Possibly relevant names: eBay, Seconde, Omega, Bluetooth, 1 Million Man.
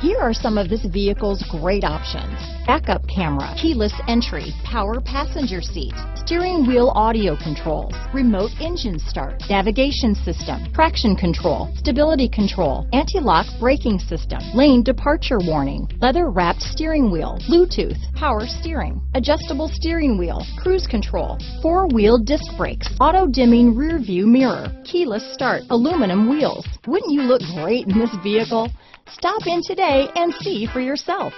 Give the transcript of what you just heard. Here are some of this vehicle's great options: backup camera, keyless entry, power passenger seat, steering wheel audio controls, remote engine start, navigation system, traction control, stability control, anti-lock braking system, lane departure warning, leather wrapped steering wheel, Bluetooth, power steering, adjustable steering wheel, cruise control, 4-wheel disc brakes, auto dimming rear view mirror, keyless start, aluminum wheels. Wouldn't you look great in this vehicle? Stop in today and see for yourself.